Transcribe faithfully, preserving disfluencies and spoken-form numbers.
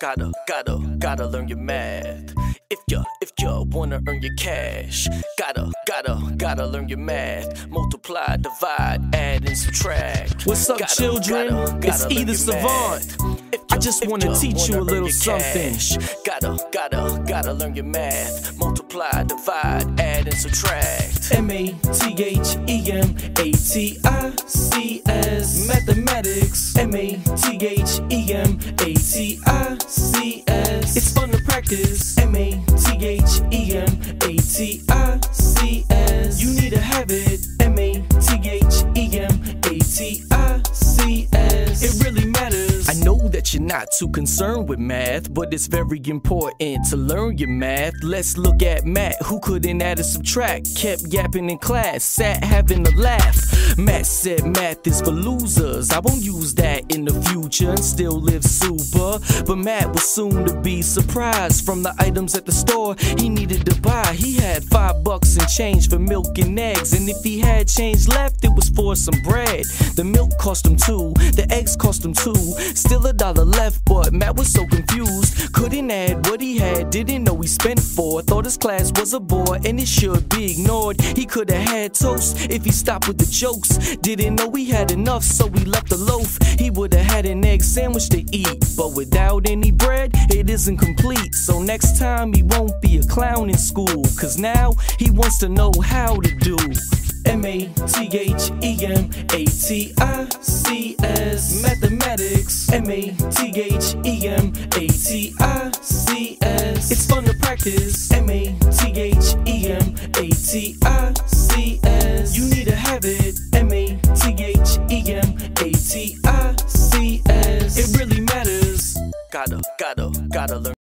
Gotta, gotta, gotta learn your math. If ya, if ya wanna earn your cash. Gotta, gotta, gotta learn your math. Multiply, divide, add and subtract. What's up, gotta, children? Gotta, gotta it's E the Savant. I just wanna teach you a little something. Gotta, gotta, gotta learn your math. Multiply, divide, add and subtract. M A T H E M A T I C S. Mathematics. M A T H E M A T I C S. It's fun to practice. M A T H E M A T I C S. You need to have it. M A T H E M A T I C S. It really matters. I know that you're not too concerned with math, but it's very important to learn your math. Let's look at Matt, who couldn't add or subtract, kept yapping in class, sat having a laugh. Matt said math is for losers. I won't use that in the future and still live super. But Matt was soon to be surprised. From the items at the store he needed to buy, he had five bucks in change for milk and eggs. And if he had change left, it was for some bread. The milk cost him two, the eggs cost him two. Still a dollar left, but Matt was so confused. Couldn't add what he had, didn't know he spent four. Thought his class was a bore and it should be ignored. He could have had toast if he stopped with the jokes. Didn't know he had enough, so he left a loaf. He would have had an egg sandwich to eat, but without any bread, it isn't complete. So next time he won't be a clown in school, 'cause now he wants to know how to do. M A T H E M A T I C S. Mathematics. M A T H E M A T I C S. It's fun to practice. M A T H E M A T I C S. You need to have it. M A T H E M A T I C S. It really matters. Gotta, gotta, gotta learn.